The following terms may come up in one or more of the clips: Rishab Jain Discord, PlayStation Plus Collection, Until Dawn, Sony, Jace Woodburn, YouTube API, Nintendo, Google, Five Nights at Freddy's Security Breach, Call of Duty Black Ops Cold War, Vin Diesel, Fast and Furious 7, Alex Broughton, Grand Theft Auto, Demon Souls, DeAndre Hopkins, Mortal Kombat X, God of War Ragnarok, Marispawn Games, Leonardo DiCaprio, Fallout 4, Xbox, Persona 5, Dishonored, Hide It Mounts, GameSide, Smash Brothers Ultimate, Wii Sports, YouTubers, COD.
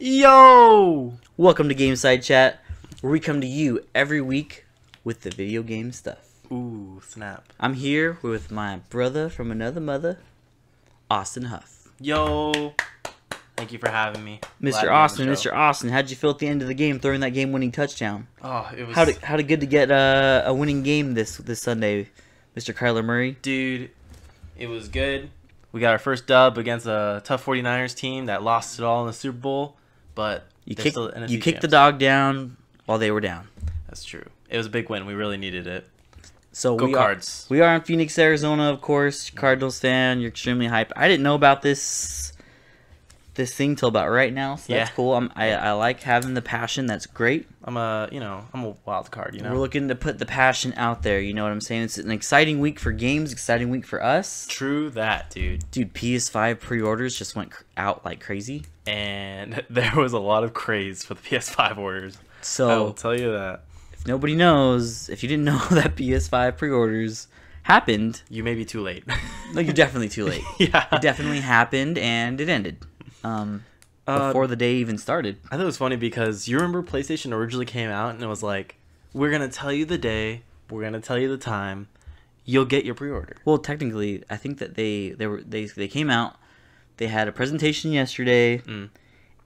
Yo! Welcome to GameSideChat, where we come to you every week with the video game stuff. Ooh, snap. I'm here with my brother from another mother, Austin Huff. Yo! Thank you for having me. Mr. Austin, how'd you feel at the end of the game throwing that game-winning touchdown? Oh, it was... How good to get a winning game this Sunday, Mr. Kyler Murray? Dude, it was good. We got our first dub against a tough 49ers team that lost it all in the Super Bowl, but you kicked the dog down while they were down. That's true. It was a big win. We really needed it. So we are in Phoenix, Arizona, of course. Cardinals fan, you're extremely hyped. I didn't know about this thing till about right now, so that's cool. I like having the passion. That's great. I'm a wild card. We're looking to put the passion out there. You know what I'm saying? It's an exciting week for games. Exciting week for us. True that, dude. Dude, PS5 pre-orders just went out like crazy, and there was a lot of craze for the PS5 orders. So I will tell you that. If nobody knows, if you didn't know that PS5 pre-orders happened, you may be too late. No, you're definitely too late. Yeah, it definitely happened, and it ended. Before the day even started. I thought it was funny because you remember PlayStation originally came out and it was like, we're going to tell you the day, we're going to tell you the time, you'll get your pre-order. Well, technically, I think that they came out, they had a presentation yesterday,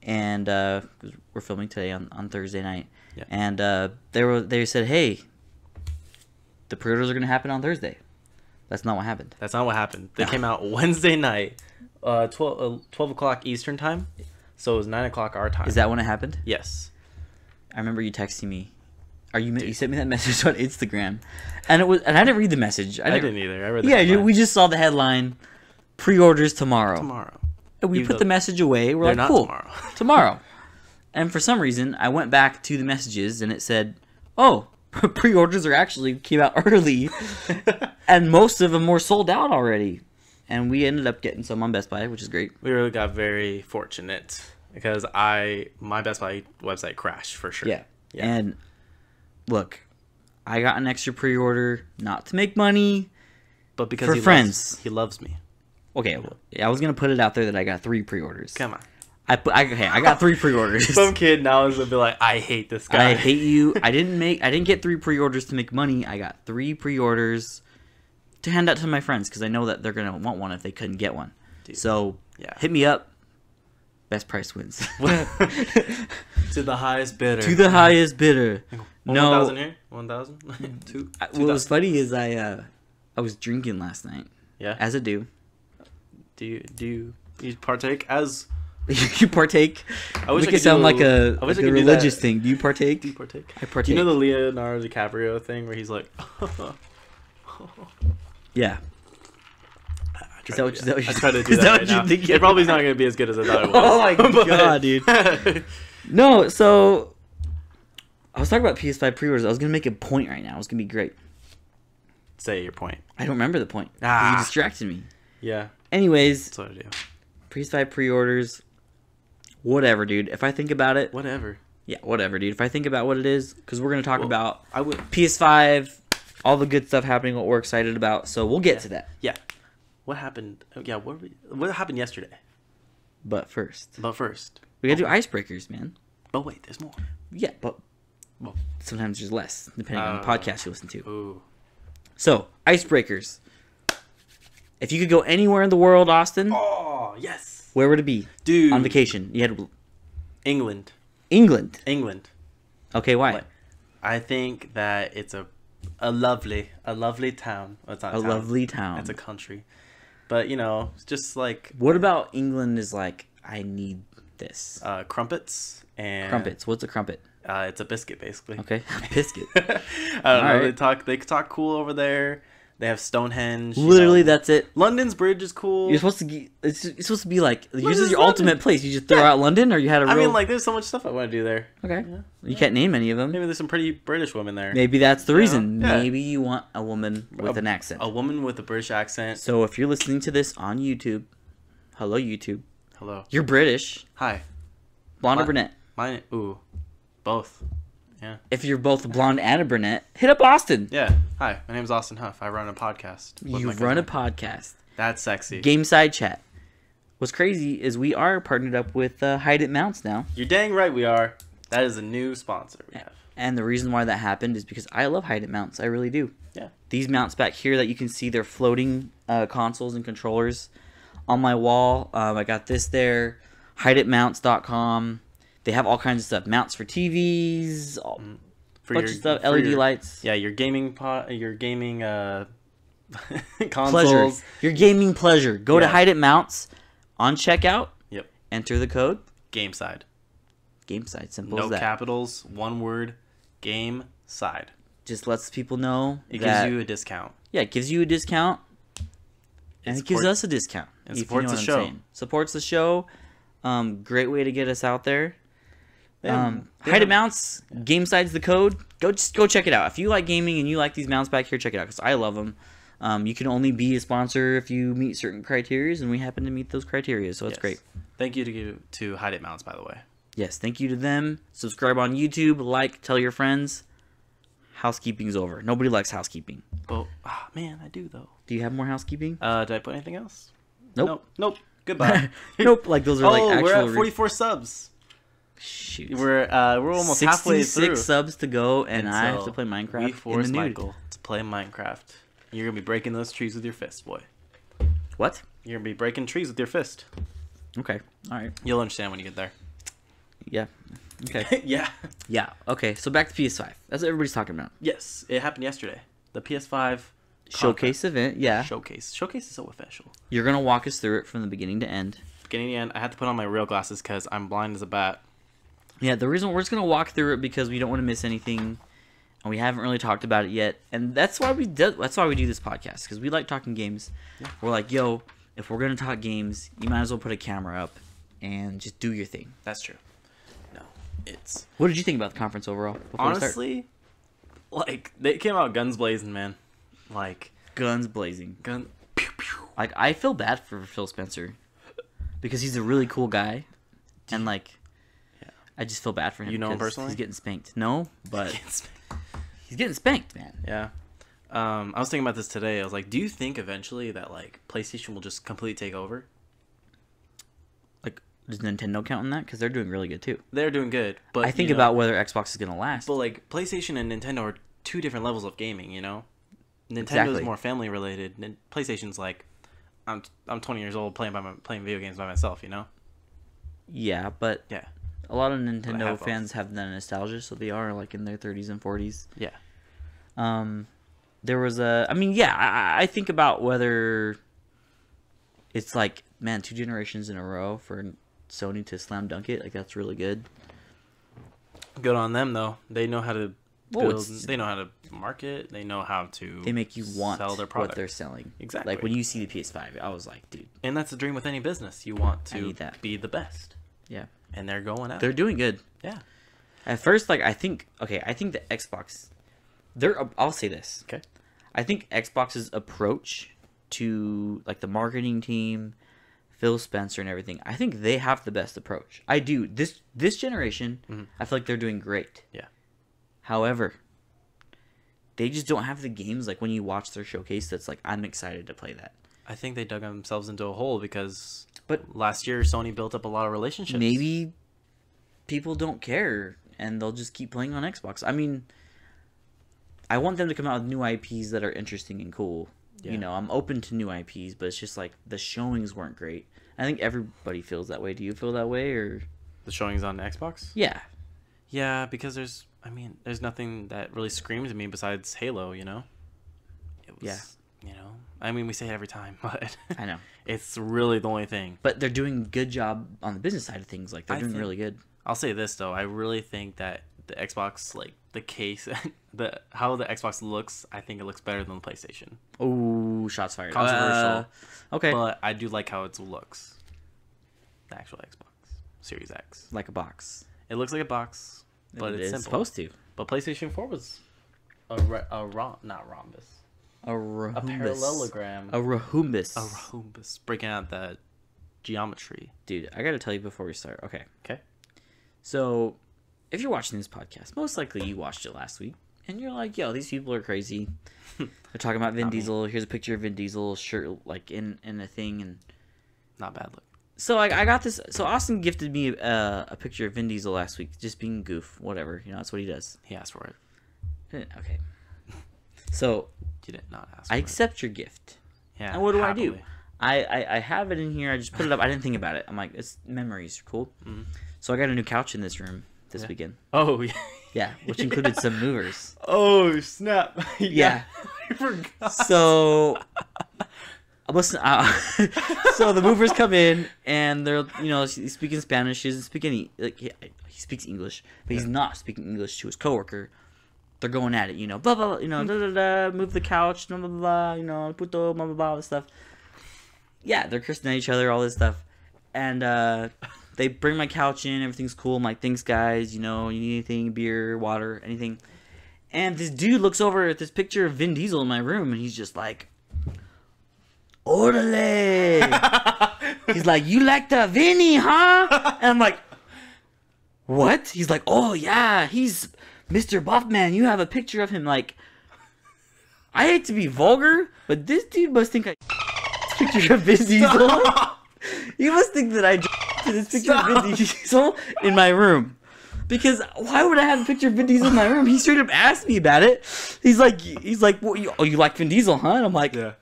and we're filming today on Thursday night, and they said, hey, the pre-orders are going to happen on Thursday. That's not what happened. That's not what happened. They came out Wednesday night. 12 o'clock Eastern time, so it was 9 o'clock our time. Is that when it happened? Yes. I remember you texting me. You sent me that message on Instagram, and I didn't read the message. I didn't either. I read the headline. We just saw the headline, pre-orders tomorrow. Tomorrow. And we put the message away. We're like, cool. Tomorrow. Tomorrow. And for some reason, I went back to the messages, and it said, oh, pre-orders are actually came out early, and most of them were sold out already. And we ended up getting some on Best Buy, which is great. We really got very fortunate because my Best Buy website crashed for sure. Yeah. And look, I got an extra pre-order not to make money, but because he loves me. Okay, well, I was gonna put it out there that I got 3 pre-orders. Come on, I got 3 pre-orders. Some kid now is gonna be like, I hate this guy. I hate you. I didn't get 3 pre-orders to make money. I got 3 pre-orders to hand out to my friends because I know that they're going to want one if they couldn't get one. Dude. So hit me up. Best price wins. To the highest bidder. To the highest bidder. 1,000 here? 1,000? 2,000? What was funny is I was drinking last night. Yeah? As I do. Do you partake as... You partake? I wish I could sound like a religious thing. Do you partake? Do you partake? I partake. You know the Leonardo DiCaprio thing where he's like... Yeah. Is that what you think? It probably is not going to be as good as I thought it was. Oh my god, dude. No, so I was talking about PS5 pre-orders. I was going to make a point right now. It's going to be great. Say your point. I don't remember the point. You distracted me. Yeah. Anyways. That's what I do. PS5 pre-orders. Whatever, dude. If I think about it. Whatever. Yeah, whatever, dude. If I think about what it is, because we're going to talk about PS5. All the good stuff happening, what we're excited about, so we'll get to that. Yeah. What happened? Yeah, what happened yesterday? But first. We gotta do icebreakers, man. But wait, there's more. Yeah, but sometimes there's less, depending on the podcast you listen to. Ooh. So, icebreakers. If you could go anywhere in the world, Austin. Oh, yes. Where would it be? Dude. On vacation. You had to... England. England? England. Okay, why? Like, I think that it's a lovely town. Well, it's not a town. Lovely town. It's a country, but it's just like. What about England? Is like I need this. Crumpets and crumpets. What's a crumpet? It's a biscuit, basically. Okay, a biscuit. I don't know. Right. They talk cool over there. They have Stonehenge. Literally, that's it. London's Bridge is cool. You're supposed to. It's supposed to be like this is your ultimate place. You just throw out London, or you had a. I mean, like there's so much stuff I want to do there. Okay, you can't name any of them. Maybe there's some pretty British women there. Maybe that's the reason. Yeah. Maybe you want a woman with an accent. A woman with a British accent. So if you're listening to this on YouTube, hello YouTube. Hello. You're British. Hi. Blonde or brunette? Mine. Ooh, both. Yeah. If you're both a blonde and a brunette, hit up Austin. Yeah. Hi, my name is Austin Huff. I run a podcast. You run a podcast. That's sexy. GameSideChat. What's crazy is we are partnered up with Hide It Mounts now. You're dang right we are. That is a new sponsor we have. And the reason why that happened is because I love Hide It Mounts. I really do. Yeah. These mounts back here that you can see, they're floating consoles and controllers on my wall. I got this there, hideitmounts.com. They have all kinds of stuff. Mounts for TVs, bunch of stuff, LED lights. Yeah, your gaming consoles. Pleasure. Your gaming pleasure. Go to Hide It Mounts on checkout. Yep. Enter the code. GameSide. GameSide, simple as that. No capitals, one word, GameSide. Just lets people know that. It gives you a discount. Yeah, it gives you a discount. And it gives us a discount. It supports the show. Supports the show. Great way to get us out there. Hide It Mounts, GameSide's the code. Just go check it out. If you like gaming and you like these mounts back here, check it out because I love them. You can only be a sponsor if you meet certain criteria, and we happen to meet those criteria, so it's great. Thank you to Hide It Mounts, by the way. Yes, thank you to them. Subscribe on YouTube, like, tell your friends. Housekeeping's over. Nobody likes housekeeping. Oh, man, I do, though. Do you have more housekeeping? Did I put anything else? Nope. Nope. Goodbye. Like, those are, like, actual... Oh, we're at 44 subs. Shoot. We're almost halfway through. 66 subs to go, and I have to play Minecraft in the nude. We forced Michael to play Minecraft. You're going to be breaking those trees with your fist, boy. What? You're going to be breaking trees with your fist. Okay. All right. You'll understand when you get there. Yeah. Okay. Yeah. Okay. So back to PS5. That's what everybody's talking about. Yes, it happened yesterday. The PS5 showcase event. Yeah. Showcase is so official. You're gonna walk us through it from the beginning to end. Beginning to end. I had to put on my real glasses because I'm blind as a bat. Yeah. The reason we're just gonna walk through it because we don't want to miss anything, and we haven't really talked about it yet. And that's why we do. That's why we do this podcast because we like talking games. Yeah. We're like, yo, if we're gonna talk games, you might as well put a camera up and just do your thing. That's true. What did you think about the conference overall? Honestly, like they came out guns blazing, man. Like guns blazing. Pew, pew. Like I feel bad for Phil Spencer because he's a really cool guy, and like, I just feel bad for him. You know him personally? He's getting spanked. No, but he's getting spanked, man. Yeah. I was thinking about this today. I was like, do you think eventually that like PlayStation will just completely take over? Does Nintendo count on that? Because they're doing really good, too. They're doing good. But I think about whether Xbox is going to last. But, like, PlayStation and Nintendo are two different levels of gaming, you know? Nintendo's more family-related. PlayStation's like, I'm 20 years old playing video games by myself, you know? Yeah, but a lot of Nintendo fans have that nostalgia, so they are, like, in their 30s and 40s. Yeah. There was a... I mean, yeah, I think about whether it's like, man, two generations in a row for Sony to slam dunk it, like that's really good. Good on them though. They know how to build. They know how to market. They know how to. They make you want sell their product. What they're selling. Exactly. Like when you see the PS5, I was like, dude. And that's the dream with any business. You want to be the best. Yeah. And they're going out. They're doing good. Yeah. At first, like I think the Xbox. I'll say this. Okay. I think Xbox's approach to like the marketing team. Phil Spencer and everything. I think they have the best approach. I do. This generation, I feel like they're doing great. Yeah. However, they just don't have the games like when you watch their showcase that's like I'm excited to play that. I think they dug themselves into a hole because last year Sony built up a lot of relationships. Maybe people don't care and they'll just keep playing on Xbox. I mean, I want them to come out with new IPs that are interesting and cool. Yeah. You know, I'm open to new IPs, but it's just like the showings weren't great. I think everybody feels that way. Do you feel that way, or the showings on Xbox? Yeah, yeah, because there's nothing that really screamed to me besides Halo. You know, it was, you know, I mean, we say it every time, but I know it's really the only thing. But they're doing a good job on the business side of things. Like they're doing really good. I'll say this though, I really think that the Xbox, like the case, how the Xbox looks, I think it looks better than the PlayStation. Oh, shots fired! Controversial. Okay, but I do like how it looks. The actual Xbox Series X, like a box. It looks like a box, but it's supposed to. But PlayStation 4 was a parallelogram, a rhombus, breaking out that geometry. Dude, I gotta tell you before we start. Okay. So, if you're watching this podcast, most likely you watched it last week, and you're like, yo, these people are crazy. They're talking about Vin Diesel. Here's a picture of Vin Diesel shirt, like, in a thing, and... Not bad look. So like I got this. So Austin gifted me a picture of Vin Diesel last week, just being goof, whatever. You know, that's what he does. He asked for it. Okay. So you did not ask. I accept your gift. Yeah. And what do happily. I do? I have it in here. I just put it up. I didn't think about it. I'm like, it's memories. Cool. Mm-hmm. So I got a new couch in this room this weekend. Oh yeah. Yeah, which included some movers. Oh snap! Yeah. I forgot. So. Listen, so the movers come in and they're, you know, he's speaking Spanish. He doesn't speak any, like, he speaks English, but he's not speaking English to his coworker. They're going at it, you know, blah, blah, blah, you know, da, da, da, move the couch, blah, blah, blah, you know, puto, blah, blah, blah, all this stuff. Yeah, they're cursing at each other, all this stuff. And they bring my couch in, everything's cool. I'm like, thanks, guys, you know, you need anything, beer, water, anything. And this dude looks over at this picture of Vin Diesel in my room and he's just like, orale. He's like, you like the Vinny, huh? And I'm like, what? He's like, oh yeah, he's Mr. Buffman. You have a picture of him. Like, I hate to be vulgar, but this dude must think I picture of Vin Diesel. He must think that I this picture of Vin Diesel in my room. Because why would I have a picture of Vin Diesel in my room? He straight up asked me about it. He's like, well, you like Vin Diesel, huh? And I'm like, yeah.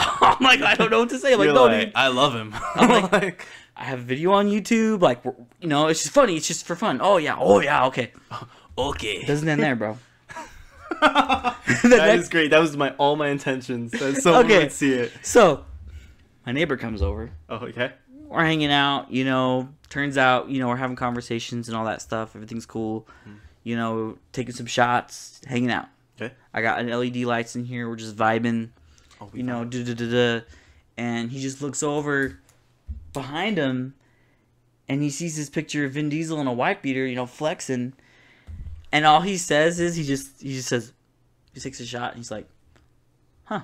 I'm like, I don't know what to say. I'm like, no, dude. I love him. I'm like, I have a video on YouTube. Like, you know, it's just funny. It's just for fun. Oh, yeah. Oh, yeah. Okay. Okay. Doesn't end there, bro. That is great. That was all my intentions. That's so okay. Let's see it. So, my neighbor comes over. Oh, okay. We're hanging out. You know, turns out, you know, we're having conversations and all that stuff. Everything's cool. You know, taking some shots, hanging out. Okay. I got an LED lights in here. We're just vibing. Oh, you know, and he just looks over behind him, and he sees this picture of Vin Diesel in a white beater, you know, flexing, and all he says is he just says, he takes a shot, and he's like, huh,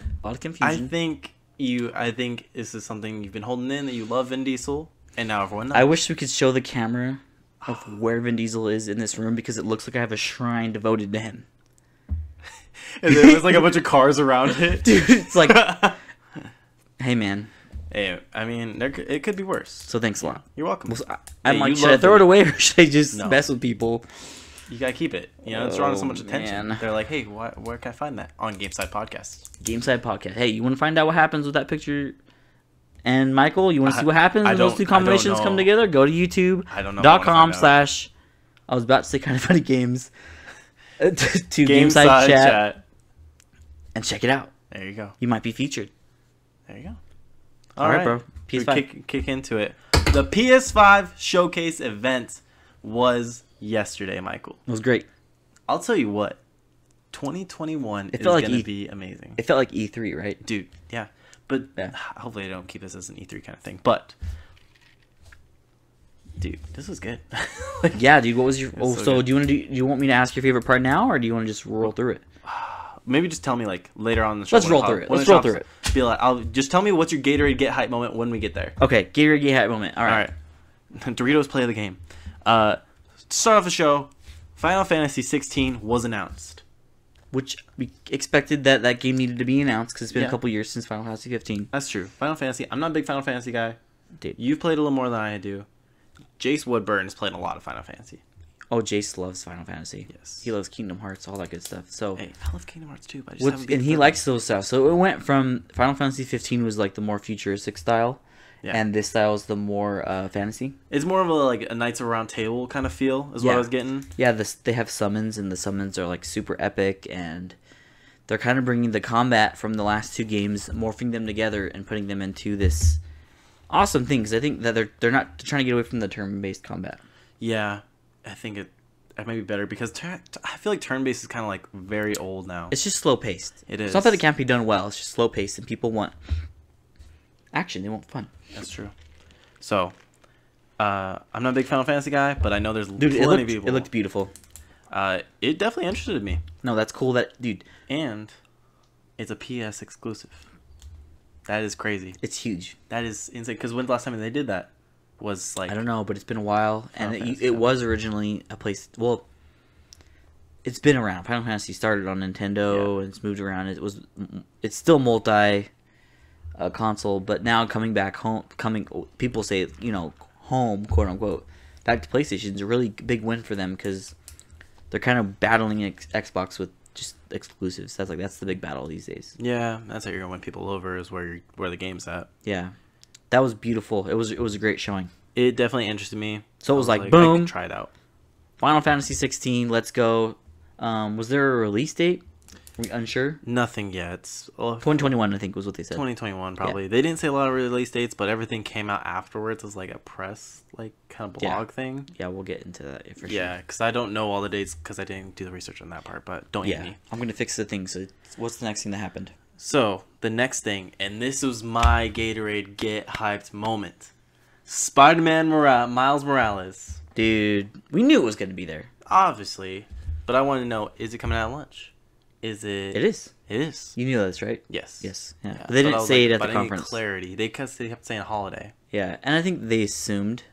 a lot of confusion. I think this is something you've been holding in, that you love Vin Diesel, and now everyone knows. I wish we could show the camera of where Vin Diesel is in this room, because it looks like I have a shrine devoted to him. And there's like a bunch of cars around it. Dude, it's like, hey, man. Hey, I mean, it could be worse. So thanks a lot. You're welcome. Well, so I'm like, should I throw it away or should I just mess with people? You gotta keep it. You know, it's drawing so much attention. Man. They're like, hey, where can I find that? On GameSide Podcast. GameSide Podcast. Hey, you want to find out what happens with that picture? And Michael, you want to see what happens when those two combinations come together? Go to YouTube.com/ I was about to say Kind of Funny Games. To GameSide Chat and check it out. There you go. You might be featured. There you go. All right, bro. PS5. Kick into it. The PS5 showcase event was yesterday, Michael. It was great. I'll tell you what. 2021 is going to be amazing. It felt like E3, right? Dude, yeah. But hopefully I don't keep this as an E3 kind of thing. But... dude, this was good. Like, yeah, dude. What was your? Oh, so good. Do you want me to ask your favorite part now, or do you want to just roll through it? Maybe just tell me like later on in the show. Let's roll through it. Let's roll through it. Be like, I'll just tell me what's your Gatorade Get Hype moment when we get there. Okay, Gatorade Get Hype moment. All right. Doritos play the game. To start off the show, Final Fantasy 16 was announced, which we expected that game needed to be announced because it's been a couple years since Final Fantasy 15. That's true. Final Fantasy. I'm not a big Final Fantasy guy. Dude, you've played a little more than I do. Jace Woodburn has played a lot of Final Fantasy. Oh, Jace loves Final Fantasy. Yes. He loves Kingdom Hearts, all that good stuff. So, hey, I love Kingdom Hearts too, but I just haven't been and he likes those stuff. So it went from Final Fantasy 15 was like the more futuristic style, and this style is the more fantasy. It's more of a Knights of the Round Table kind of feel is what I was getting. Yeah, they have summons, and the summons are like super epic, and they're kind of bringing the combat from the last two games, morphing them together, and putting them into this... awesome things. I think that they're not trying to get away from the turn-based combat. Yeah, I think it might be better because I feel like turn-based is kind of like very old now. It's just slow-paced. It is. It's not that it can't be done well. It's just slow-paced, and people want action. They want fun. That's true. So, I'm not a big Final Fantasy guy, but I know there's plenty of people. It looked beautiful. It definitely interested me. No, that's cool. Dude, and it's a PS exclusive. That is crazy. It's huge. That is insane. Because when's the last time they did that? Was like, I don't know, but it's been a while, and it was originally a place. Well, it's been around. Final Fantasy started on Nintendo, and it's moved around. It's still multi console, but now coming back home, people say, you know, home, quote unquote, back to PlayStation is a really big win for them, because they're kind of battling Xbox with just exclusives. That's like, that's the big battle these days. Yeah, that's how you're gonna win people over, is where the game's at. Yeah, that was beautiful. It was a great showing. It definitely interested me. So it was like boom, I could try it out. Final Fantasy 16, let's go. Was there a release date? Are we unsure? Nothing yet. Well, 2021, I think, was what they said. 2021, probably. Yeah. They didn't say a lot of release dates, but everything came out afterwards as like a press, like kind of blog thing. Yeah, we'll get into that for sure. Yeah, because I don't know all the dates because I didn't do the research on that part. But don't hate me. I'm gonna fix the thing. So what's the next thing that happened? So the next thing, and this was my Gatorade get hyped moment. Spider-Man Miles Morales. Dude, we knew it was going to be there. Obviously. But I want to know, is it coming out at lunch? Is it? It is. It is. You knew this, right? Yes. Yes. Yeah. But they didn't say it at the conference. Clarity. They kept saying holiday. Yeah. And I think they assumed,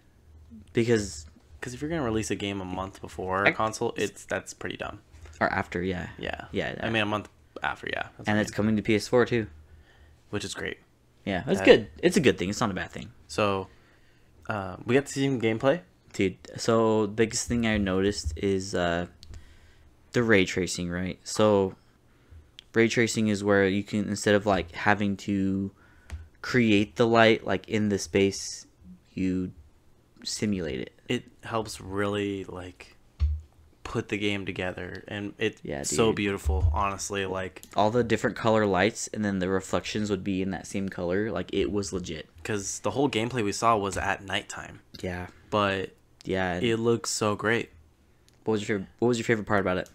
because if you're going to release a game a month before a console, that's pretty dumb. Or after, yeah. Yeah. Yeah. I mean, a month after, yeah. And it's coming to PS4 too. Which is great. Yeah. It's good. It's a good thing. It's not a bad thing. So... we got to see some gameplay, dude. So biggest thing I noticed is the ray tracing, right? So ray tracing is where you can, instead of like having to create the light like in the space, you simulate it. It helps really like put the game together, and it's so beautiful, honestly. Like all the different color lights, and then the reflections would be in that same color. Like it was legit, because the whole gameplay we saw was at nighttime. Yeah, but yeah, it looks so great. What was your favorite part about it?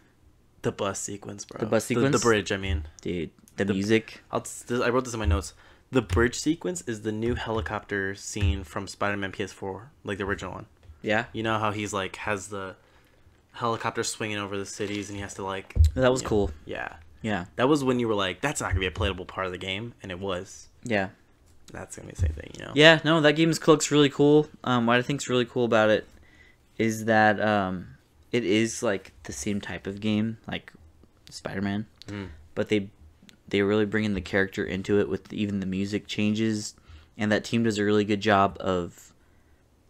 The bus sequence, bro. The bus sequence, the bridge. I mean, dude, the music. I wrote this in my notes. The bridge sequence is the new helicopter scene from Spider-Man PS4, like the original one. Yeah, you know how he's like has the helicopter swinging over the cities, and he has to like. That was cool. Yeah, yeah. That was when you were like, "That's not gonna be a playable part of the game," and it was. Yeah, that's gonna be the same thing, you know. Yeah, no, that game looks really cool. What I think's really cool about it is that it is like the same type of game, like Spider-Man, but they really bring in the character into it with even the music changes, and that team does a really good job of.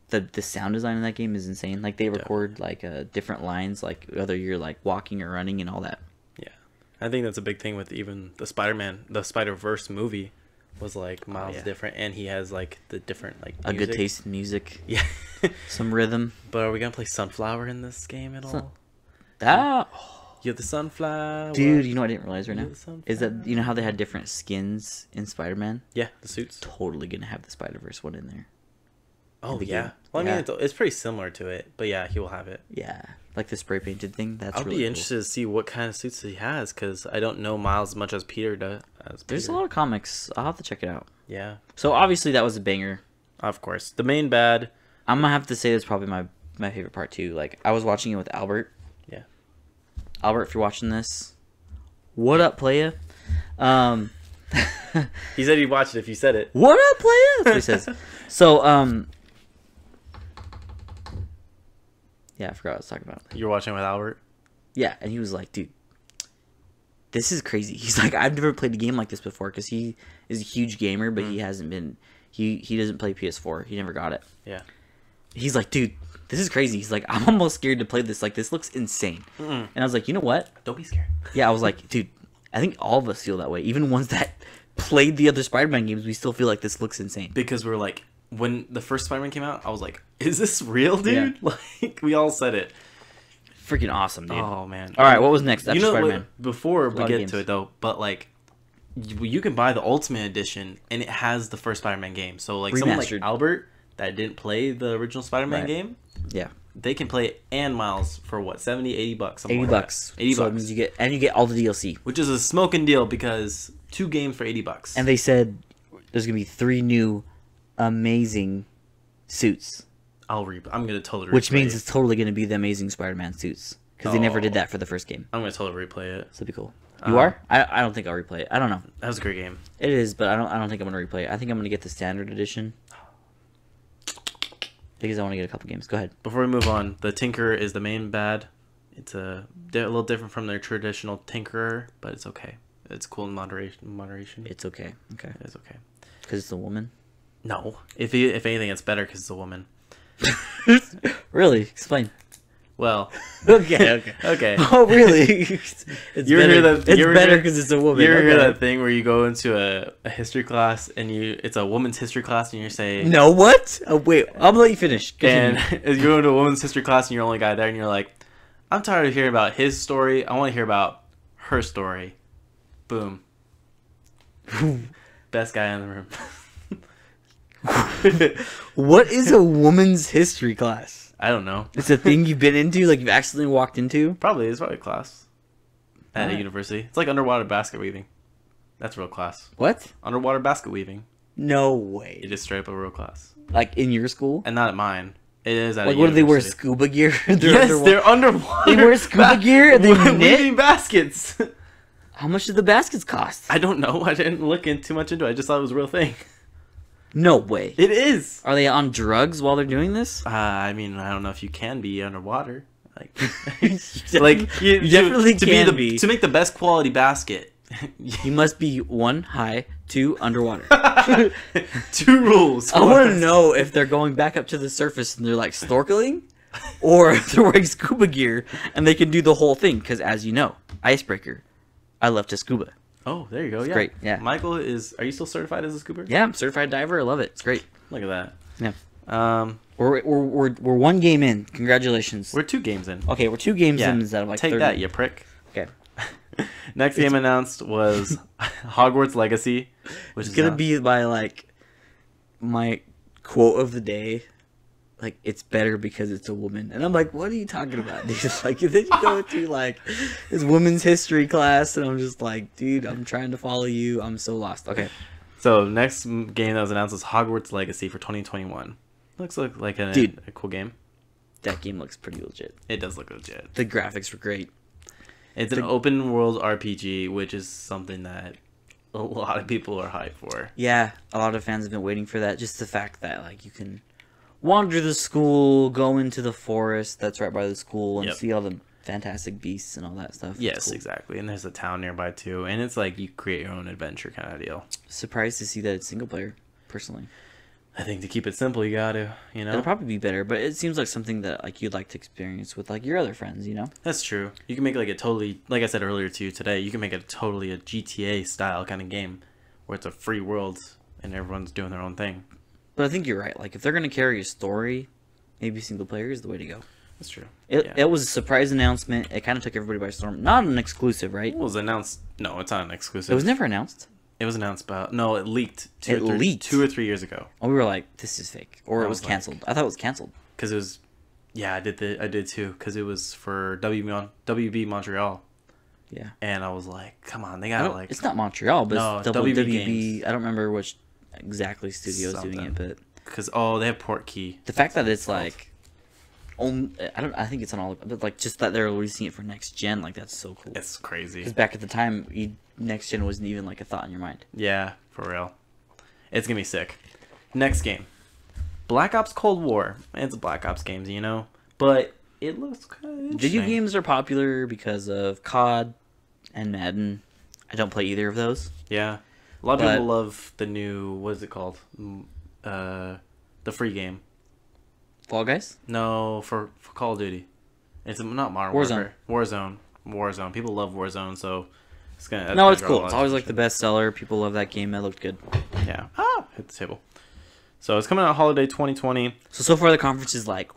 The sound design in that game is insane. Like they record like different lines, like whether you're like walking or running and all that. Yeah, I think that's a big thing with even the Spider-Man, the Spider-Verse movie, was like Miles different, and he has like the different like music. A good taste in music. Yeah, some rhythm. But are we gonna play Sunflower in this game at all? That you're the sunflower, dude. You know what I didn't realize right now is that you know how they had different skins in Spider-Man. Yeah, the suits. Totally gonna have the Spider-Verse one in there. Oh yeah, game. Well I mean it's pretty similar to it, but yeah, he will have it. Yeah, like the spray painted thing. That's. I'll really be interested to see what kind of suits he has, because I don't know Miles as much as Peter does. There's a lot of comics. I'll have to check it out. Yeah. So obviously that was a banger. Of course, the main bad. I'm gonna have to say that's probably my favorite part too. Like I was watching it with Albert. Yeah. Albert, if you're watching this, what up, playa? He said he'd watch it if you said it. What up, playa? That's what he says. So yeah, I forgot what I was talking about. You were watching with Albert? Yeah, and he was like, dude, this is crazy. He's like, I've never played a game like this before, because he is a huge gamer, but he hasn't been, he doesn't play PS4. He never got it. Yeah. He's like, dude, this is crazy. He's like, I'm almost scared to play this. Like, this looks insane. And I was like, you know what? Don't be scared. Yeah, I was like, dude, I think all of us feel that way. Even ones that played the other Spider-Man games, we still feel like this looks insane. Because we're like... When the first Spider-Man came out, I was like, is this real, dude? Yeah. Like, we all said it. Freaking awesome, dude. Oh, man. All right, what was next after Spider-Man? Before we get to it, though, but, like, you can buy the Ultimate Edition, and it has the first Spider-Man game. So, like, someone like Albert that didn't play the original Spider-Man game, yeah, they can play it and Miles for, what, 70, 80 bucks? 80 bucks. 80 bucks. So it means you get, and you get all the DLC. Which is a smoking deal, because 2 games for 80 bucks. And they said there's going to be 3 new... amazing suits. I'm gonna totally replay, which means it's totally gonna be the Amazing Spider-Man suits, because they never did that for the first game. I'm gonna totally replay it. So it'd be cool. You are? I don't think I'll replay it. I don't know. That was a great game. It is, but I don't think I'm gonna replay it. I think I'm gonna get the standard edition, because I want to get a couple games. Go ahead. Before we move on, the Tinkerer is the main bad. It's a little different from their traditional Tinkerer, but it's okay. It's cool in moderation. It's okay. Okay. It's okay. Because it's a woman? No. If anything, it's better because it's a woman. Really? Explain. Well. Okay. Oh, really? It's better because it's a woman. You ever hear that thing where you go into a history class and it's a woman's history class and you say... No, what? Oh, wait, I'll let you finish. Continue. And you go into a woman's history class and you're the only guy there and you're like, I'm tired of hearing about his story. I want to hear about her story. Boom. Best guy in the room. What is a woman's history class? I don't know. It's a thing you've been into, like you've accidentally walked into? Probably. It's probably a class at a university. It's like underwater basket weaving. That's a real class. What? Underwater basket weaving. No way. It is straight up a real class. Like in your school? And not at mine. It is at like, a what, do they wear scuba gear? They're underwater. They wear scuba gear and they knit baskets. How much did the baskets cost? I don't know. I didn't look in too much into it. I just thought it was a real thing. No way. It is. Are they on drugs while they're doing this? I mean, I don't know if you can be underwater. Like, you definitely can be. To make the best quality basket, you must be 1, high, 2, underwater. 2 rules. I want to know if they're going back up to the surface and they're like snorkeling, or if they're wearing scuba gear and they can do the whole thing. Because as you know, icebreaker, I love to scuba. Oh, there you go. It's great. Yeah. Michael is. Are you still certified as a scuba? Yeah, I'm certified diver. I love it. It's great. Look at that. Yeah. We're 1 game in. Congratulations. We're 2 games in. Okay, we're 2 games in. Instead of like 30. Take that, you prick. Okay. Next game announced was Hogwarts Legacy, which is gonna be my quote of the day. Like, it's better because it's a woman. And I'm like, what are you talking about, dude? Like, then you go into, like, this women's history class, and I'm just like, dude, I'm trying to follow you. I'm so lost. Okay. So, next game that was announced was Hogwarts Legacy for 2021. Looks like a cool game. That game looks pretty legit. It does look legit. The graphics were great. It's an open-world RPG, which is something that a lot of people are hyped for. Yeah, a lot of fans have been waiting for that. Just the fact that, like, you can... wander the school, go into the forest that's right by the school, and see all the fantastic beasts and all that stuff. Yes, cool. Exactly. And there's a town nearby, too. And it's like you create your own adventure kind of deal. Surprised to see that it's single player, personally. I think to keep it simple, you got to, you know? It'll probably be better, but it seems like something that like you'd like to experience with like your other friends, you know? That's true. You can make like a totally, like I said earlier to you today, you can make it totally a GTA-style kind of game where it's a free world and everyone's doing their own thing. But I think you're right. Like, if they're going to carry a story, maybe single player is the way to go. That's true. It was a surprise announcement. It kind of took everybody by storm. Not an exclusive, right? It was announced. No, it's not an exclusive. It was never announced. It was announced about... No, it leaked. Two or three years ago. And we were like, this is fake. Or it was canceled. Like, I thought it was canceled. Because it was... Yeah, I did too. Because it was for WB Montreal. Yeah. And I was like, come on. They got like... It's not Montreal, but it's WB. I don't remember which... exactly studio's doing it, but because they have Portkey. The fact that it's like I think it's on all, but like just that they're releasing it for next gen, like that's so cool. It's crazy because back at the time next gen wasn't even like a thought in your mind. Yeah, for real. It's gonna be sick. Next game, Black Ops Cold War. It's a Black Ops games, you know, but it looks kind of interesting. Video games are popular because of COD and Madden. I don't play either of those. Yeah. A lot of people love the new, what is it called? The free game. Fall Guys? No, for Call of Duty. It's not Modern Warfare. Warzone. People love Warzone, so it's gonna. No, it's cool. It's always like the best seller. People love that game. That looked good. Yeah. Ah, hit the table. So it's coming out holiday 2020. So far the conference is like.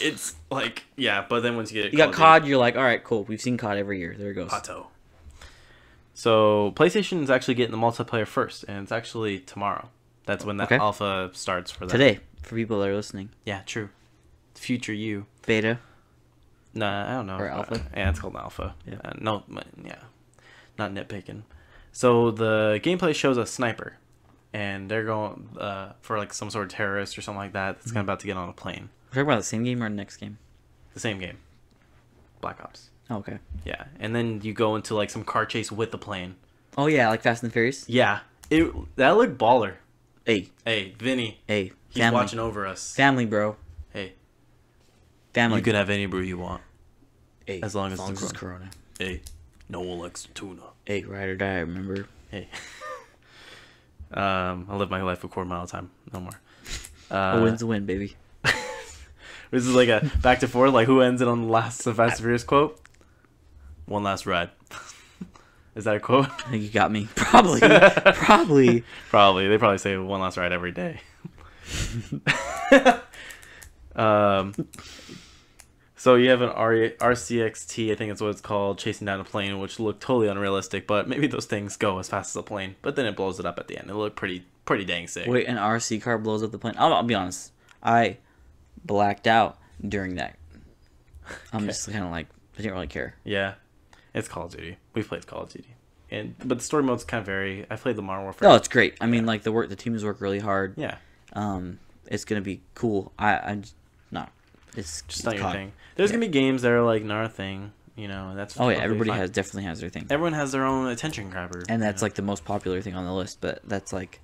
It's like yeah, but then once you get COD, you're like, all right, cool. We've seen COD every year. There it goes. Auto. So PlayStation is actually getting the multiplayer first, and it's actually tomorrow. That's when that alpha starts for them. Today, for people that are listening. Yeah, true. Future you. Beta. Nah, I don't know. Or alpha. Yeah, it's called alpha. Yeah. No, yeah. Not nitpicking. So the gameplay shows a sniper, and they're going for like some sort of terrorist or something like that that's kind of about to get on a plane. We're talking about the same game or the next game? The same game. Black Ops. Okay. Yeah, and then you go into like some car chase with the plane. Oh yeah, like Fast and Furious. Yeah, that looked baller. Hey, Vinny. Hey, he's family. Watching over us. Family, bro. Hey, family. You can have any brew you want. Hey, as long as it's Corona. Hey, no one likes tuna. Hey, ride or die. Remember. Hey. I live my life a quarter mile at a time, no more. A win's a win, baby. This is like a back to forth, like who ends it on the last of Fast and Furious quote? One last ride. Is that a quote? I think you got me. Probably. Probably. Probably. They probably say one last ride every day. So you have an RCXT, I think it's what it's called, chasing down a plane, which looked totally unrealistic, but maybe those things go as fast as a plane, but then it blows it up at the end. It looked pretty dang sick. Wait, an RC car blows up the plane? I'll be honest, I blacked out during that. I'm just kind of like, I didn't really care. Yeah, it's Call of Duty. We've played Call of Duty. But the story modes kind of vary. I played the Modern Warfare. No, it's great. I mean, like, the teams work really hard. Yeah. It's going to be cool. It's just not your thing. There's gonna be games that are like not our thing, you know. That's oh yeah, everybody definitely has their thing. Everyone has their own attention grabber, and that's like the most popular thing on the list. But that's like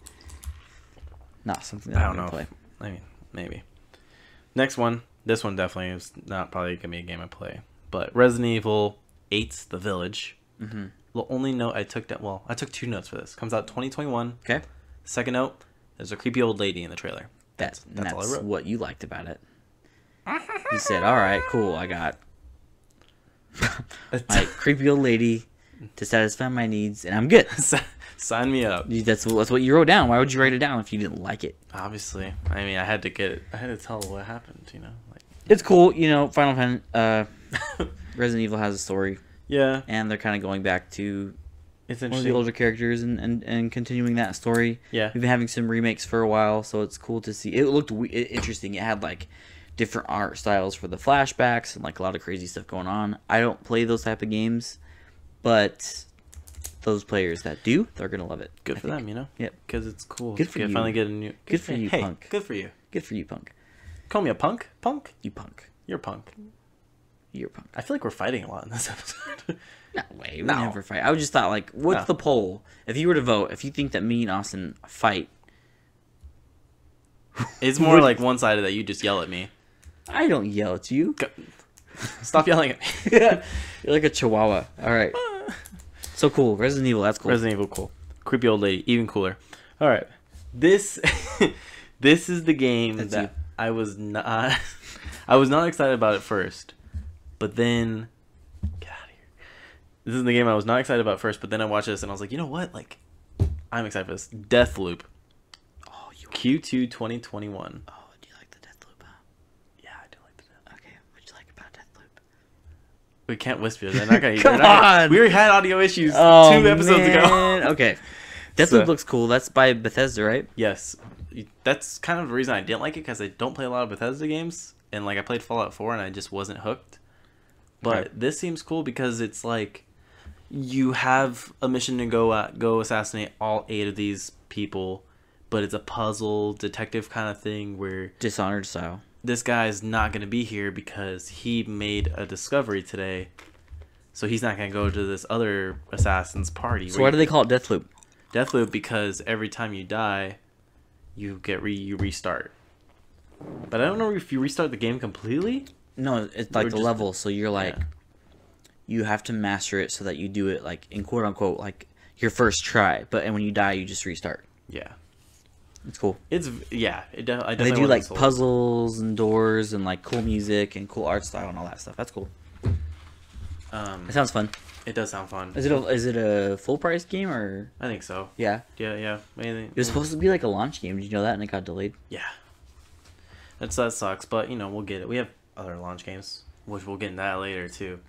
not something that I don't know. Play. I mean, maybe next one. This one definitely is not probably gonna be a game I play. But Resident Evil 8's The Village. Mm-hmm. The only note I took that well, I took two notes for this. Comes out 2021. Okay. Second note, there's a creepy old lady in the trailer. That's all I wrote. What you liked about it. He said, all right, cool, I got my creepy old lady to satisfy my needs, and I'm good. Sign me up. That's what you wrote down. Why would you write it down if you didn't like it? Obviously. I mean, I had to tell what happened, you know. Like, it's cool, you know, Final Fantasy, Resident Evil has a story. Yeah. And they're kind of going back to one of the older characters and continuing that story. Yeah. We've been having some remakes for a while, so it's cool to see. It looked interesting. It had, like, different art styles for the flashbacks and like a lot of crazy stuff going on. I don't play those type of games, but those players that do, they're gonna love it. Good for them, you know. Yep, because it's cool. Good for you. Finally get a new. Good for you, punk. Good for you. Good for you, punk. Call me a punk. Punk. You punk. You're punk. You're punk. I feel like we're fighting a lot in this episode. No way. We never fight. I just thought like, what's the poll? If you were to vote, if you think that me and Austin fight, it's more like one sided that you just yell at me. I don't yell at you. Stop yelling at me. Yeah. You're like a chihuahua. All right. So cool. Resident Evil, that's cool. Resident Evil, cool. Creepy old lady, even cooler. All right. This is the game I was not excited about at first, but then get out of here. This is the game I was not excited about first, but then I watched this and I was like, you know what? Like, I'm excited for this. Deathloop. Oh, you Q2 2021. Oh. We can't whisper. They're not gonna. Come on. We already had audio issues 2 episodes ago. Okay. Deathloop looks cool. That's by Bethesda, right? Yes. That's kind of the reason I didn't like it, because I don't play a lot of Bethesda games, and like I played Fallout 4 and I just wasn't hooked. But this seems cool because it's like you have a mission to go assassinate all 8 of these people, but it's a puzzle detective kind of thing where Dishonored style. This guy's not going to be here because he made a discovery today, so he's not going to go to this other assassin's party. So why do they call it Deathloop? Deathloop because every time you die, you get you restart. But I don't know if you restart the game completely. No, it's like the level, so you're like, you have to master it so that you do it like in quote unquote like your first try. But and when you die, you just restart. Yeah. It's cool. It's I they do like puzzles and doors and like cool music and cool art style and all that stuff. That's cool. It sounds fun. It does sound fun. Is it a full price game or? I think so. Yeah. Yeah, yeah. Anything. It was supposed to be like a launch game. Did you know that? And it got delayed. Yeah. That sucks, but you know we'll get it. We have other launch games, which we'll get in that later too.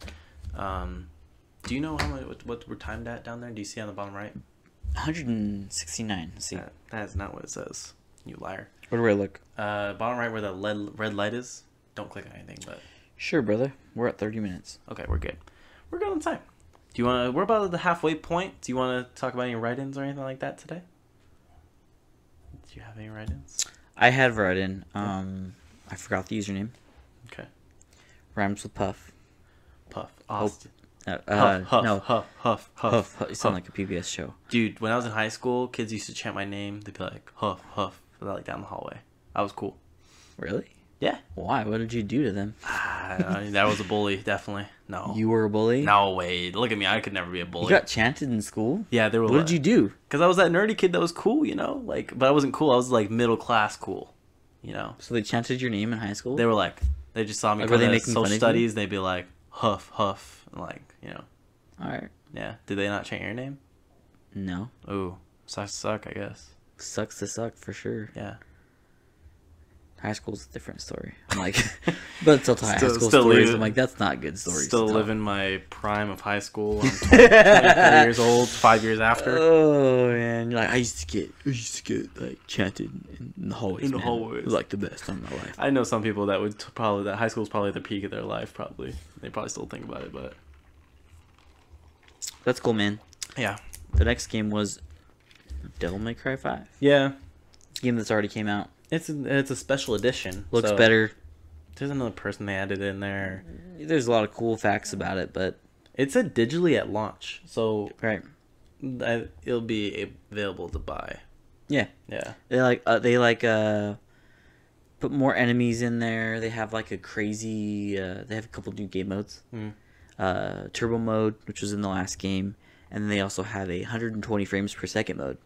Do you know how much what we're timed at down there? Do you see on the bottom right? 169. See, that is not what it says. You liar. Where do I look? Bottom right, where the red light is. Don't click on anything. But sure, brother. We're at 30 minutes. Okay, we're good. We're good on time. Do you want? We're about at the halfway point. Do you want to talk about any write-ins or anything like that today? Do you have any write-ins? I had write-in. I forgot the username. Okay. Rhymes with puff. Puff. Austin. Huff. You sound like a PBS show. Dude, when I was in high school, kids used to chant my name. They'd be like, Huff, Huff, like down the hallway. I was cool. Really? Yeah. Why? What did you do to them? That was a bully, definitely. No. You were a bully? No, wait. Look at me. I could never be a bully. You got chanted in school? Yeah, there were. What did you do? Because I was that nerdy kid that was cool, you know? Like, but I wasn't cool. I was, like, middle-class cool, you know? So they chanted your name in high school? They were, like, they just saw me like, come to social studies. They'd be, like, Huff, Huff, and, like, you know. All right. Yeah. Did they not chant your name? No. Ooh. Sucks to suck, I guess. Sucks to suck, for sure. Yeah. High school's a different story. I'm like, but still, high school stories. I'm like, that's not good stories. Still living my prime of high school. I'm 23 years old, 5 years after. Oh man, you're like, I used to get like chanted in the hallways. In the hallways, it was like the best time of my life. I know some people that would probably that high school's probably the peak of their life. Probably they probably still think about it, but that's cool, man. Yeah. The next game was Devil May Cry 5. Yeah, it's a game that's already came out. It's a special edition. Looks better. There's another person they added in there. There's a lot of cool facts about it, but it said digitally at launch, so right, it'll be available to buy. Yeah, yeah. They put more enemies in there. They have like a crazy. They have a couple new game modes. Turbo mode, which was in the last game, and then they also have a 120 frames per second mode.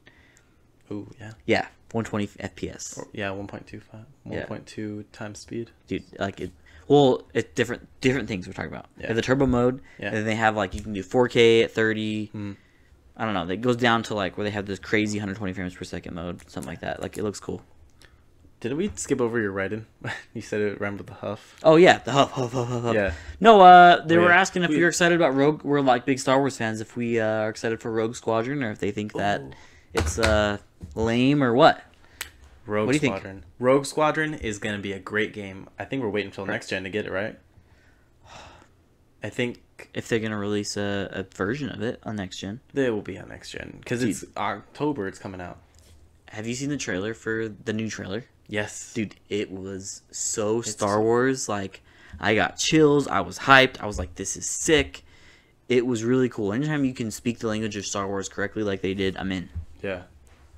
Oh yeah. Yeah. 120 FPS. Or, yeah, 1.25. 1.2 yeah. times speed. Dude, like it. Well, it's different things we're talking about. Yeah. The turbo mode. Yeah. And then they have like you can do 4K at 30. Mm. I don't know. That goes down to like where they have this crazy 120 frames per second mode, something like that. Like it looks cool. Did we skip over your write-in? You said it rhymed with the Huff. Oh yeah, the Huff. Yeah. No, they were asking if we were excited about Rogue. We're like big Star Wars fans. If we are excited for Rogue Squadron, or if they think that. Ooh. It's lame or what? Rogue Squadron. Think? Rogue Squadron is going to be a great game. I think we're waiting until next gen to get it, right? I think if they're going to release a version of it on next gen, they will be on next gen because it's October. It's coming out. Have you seen the trailer for the new trailer? Yes, dude. It was so Star Wars. Like I got chills. I was hyped. I was like, this is sick. It was really cool. Anytime you can speak the language of Star Wars correctly, like they did, I'm in. Yeah,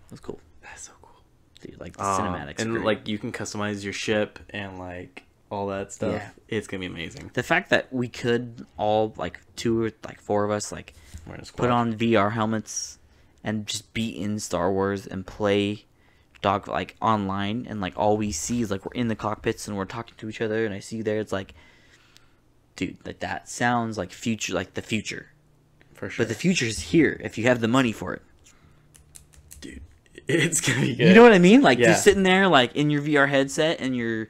that's cool. That's so cool, dude. Like the cinematics, and great. Like you can customize your ship and like all that stuff. Yeah. It's gonna be amazing. The fact that we could all like two or like four of us like put on VR helmets and just be in Star Wars and play dog like online and like all we see is like we're in the cockpits and we're talking to each other and I see you there. It's like, dude, like that sounds like future, like the future. For sure. But the future is here if you have the money for it. It's gonna be good. You know what I mean? Like yeah. You're sitting there, like in your VR headset, and you're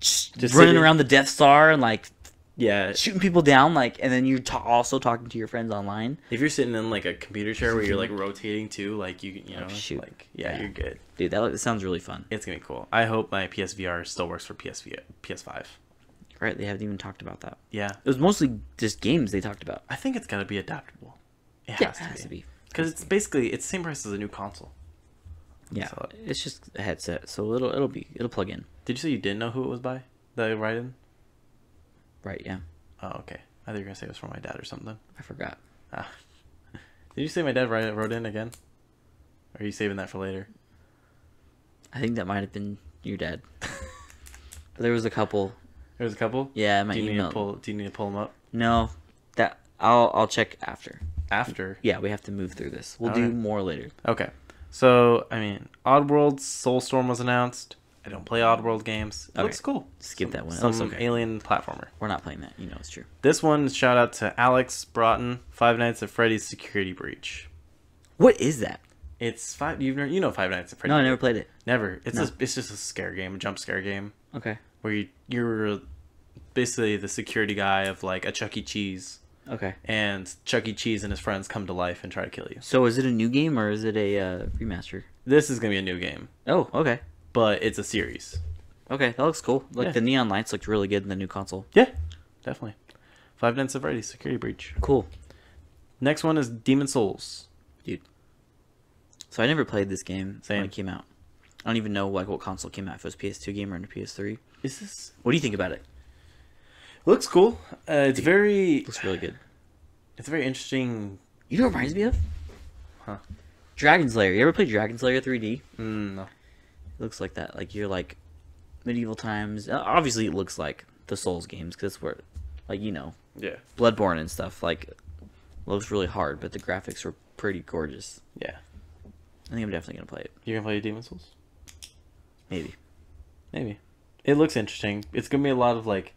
just running around the Death Star and like, yeah, shooting people down. Like, and then you're also talking to your friends online. If you're sitting in like a computer chair where you're like rotating too, like you know, oh, shoot. Like yeah, you're good, dude. That sounds really fun. It's gonna be cool. I hope my PSVR still works for PS5. Right? They haven't even talked about that. Yeah, it was mostly just games they talked about. I think it's gotta be adaptable. It has to be because it's basically it's the same price as a new console. Yeah, so it's just a headset, so it'll plug in. Did you say you didn't know who it was by? The write-in? Right, yeah. Oh, okay. I thought you were going to say it was from my dad or something. I forgot. Ah. Did you say my dad wrote in again? Or are you saving that for later? I think that might have been your dad. There was a couple. There was a couple? Yeah, my email. Do you need to pull them up? No. That I'll check after. After? Yeah, we have to move through this. We'll do more later. Okay. So, I mean, Oddworld Soulstorm was announced. I don't play Oddworld games. It looks cool. Skip that one. Some alien platformer. We're not playing that. You know it's true. This one, shout out to Alex Broughton, Five Nights at Freddy's Security Breach. What is that? It's you know Five Nights at Freddy's. No, I never played it. Never. It's just a scare game, a jump scare game. Okay. Where you're basically the security guy of like a Chuck E. Cheese. Okay. And Chuck E. Cheese and his friends come to life and try to kill you. So is it a new game or is it a remaster? This is going to be a new game. Oh, okay. But it's a series. Okay, that looks cool. Like the neon lights looked really good in the new console. Yeah, definitely. Five Nights at Freddy's Security Breach. Cool. Next one is Demon Souls. Dude. So I never played this game when it came out. I don't even know like what console came out. If it was a PS2 game or a PS3. Is this? What do you think about it? Looks cool. Looks really good. It's very interesting. You know what it reminds me of? Huh. Dragon's Lair. You ever play Dragon's Lair 3D? No. It looks like that. Like you're like medieval times. Obviously, it looks like the Souls games, because it's where, like, you know, Bloodborne and stuff, like, looks really hard, but the graphics were pretty gorgeous. Yeah. I think I'm definitely going to play it. You're going to play Demon Souls? Maybe. Maybe. It looks interesting. It's going to be a lot of, like,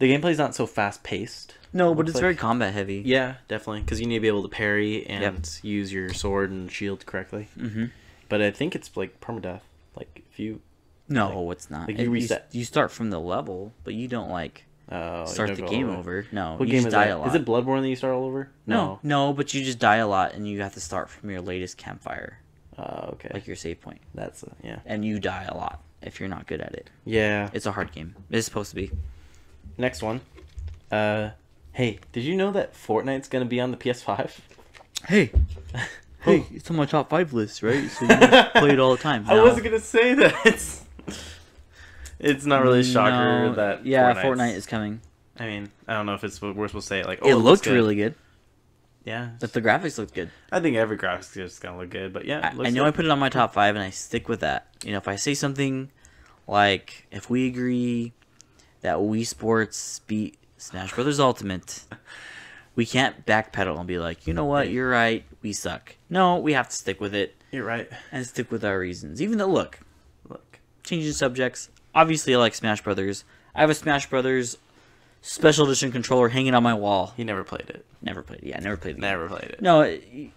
the gameplay's not so fast-paced. No, but it's like, very combat-heavy. Yeah, definitely, because you need to be able to parry and use your sword and shield correctly. Mm-hmm. But I think it's, like, permadeath. Like, if you... No, like, it's not. Like you reset. You start from the level, but you don't, like... start the game over. No, what you game is die that? A lot. Is it Bloodborne that you start all over? No. No, but you just die a lot, and you have to start from your latest campfire. Okay. Like your save point. That's, yeah. And you die a lot if you're not good at it. Yeah. It's a hard game. It's supposed to be. Next one. Hey, did you know that Fortnite's going to be on the PS5? Hey. Hey, it's on my top 5 list, right? So you play it all the time. No. I wasn't going to say that. It's not really a shocker that Fortnite is coming. I mean, I don't know if it's we're supposed to say it like. Oh, it looked really good. Yeah, but the graphics looked good. I think every graphics is gonna look good, but yeah, I know good. I put it on my top 5, and I stick with that. You know, if I say something like, if we agree that Wii Sports beat Smash Brothers Ultimate, we can't backpedal and be like, you know what, you're right, we suck. No, we have to stick with it. You're right, and stick with our reasons, even though look, changing subjects. Obviously, I like Smash Brothers. I have a Smash Brothers Special Edition controller hanging on my wall. You never played it. Never played it. Yeah, never played it. Never played it. No. It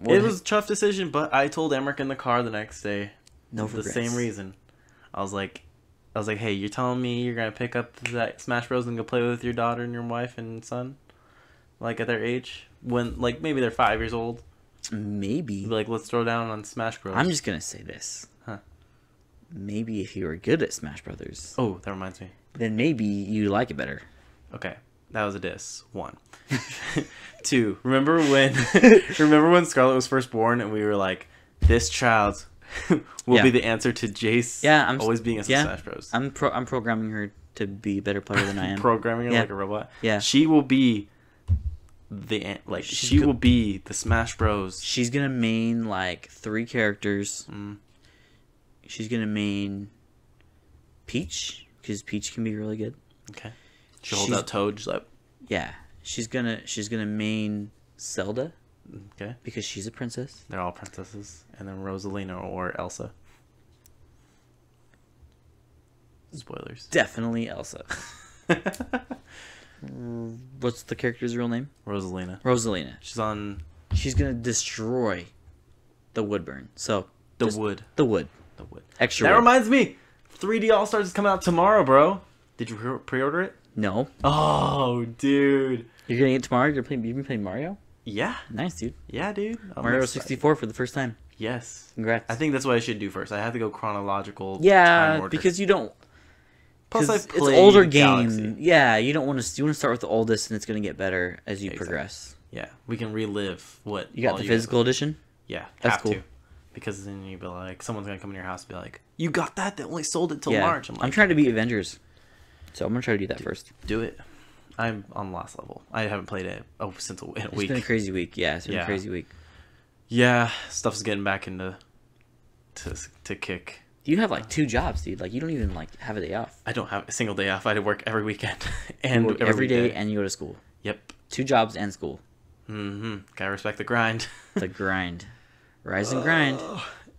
was a tough decision, but I told Emmerich in the car the next day. No regrets. The same reason. I was like, hey, you're telling me you're going to pick up that Smash Bros. And go play with your daughter and your wife and son? Like, at their age? When, like, maybe they're 5 years old. Maybe. Like, let's throw down on Smash Bros. I'm just going to say this. Maybe if you were good at Smash Brothers. Oh, that reminds me. Then maybe you like it better. Okay, that was a diss. 1. 2. Remember when Scarlet was first born, and we were like, "This child will be the answer to Jace." Yeah, I'm always being a Smash Bros. I'm programming her to be a better player than I am. Programming her like a robot. Yeah, she will be the will be the Smash Bros. She's gonna main like 3 characters. Mm. She's going to main Peach, because Peach can be really good. Okay. She'll hold out Toad. Just like... Yeah. She's gonna main Zelda. Okay. Because she's a princess. They're all princesses. And then Rosalina or Elsa. Spoilers. Definitely Elsa. What's the character's real name? Rosalina. Rosalina. She's going to destroy the Woodburn. So... The wood. Extra. That reminds me, 3D All Stars is coming out tomorrow, bro. Did you pre-order it? No. Oh, dude. You're getting it tomorrow. You've been playing Mario. Yeah. Nice, dude. Yeah, dude. Mario 64 for the first time. Yes. Congrats. I think that's what I should do first. I have to go chronological. Yeah, time order. Because you don't. Plus, I played it's older Galaxy. Game. Yeah, you don't want to. You want to start with the oldest, and it's going to get better as you progress. Yeah, we can relive what you got. The physical edition. Yeah, that's cool. To. Because then you'd be like, someone's going to come in your house and be like, you got that? They only sold it till March. I'm trying to beat Avengers. So I'm going to try to do that first. Do it. I'm on last level. I haven't played it since in a week. It's been a crazy week. Yeah, it's been a crazy week. Yeah, stuff's getting back into to kick. You have like 2 jobs, dude. Like, you don't even like have a day off. I don't have a single day off. I work every weekend. And you work every day, and you go to school. Yep. 2 jobs and school. Mm-hmm. Got to respect the grind. The grind. Rise and grind.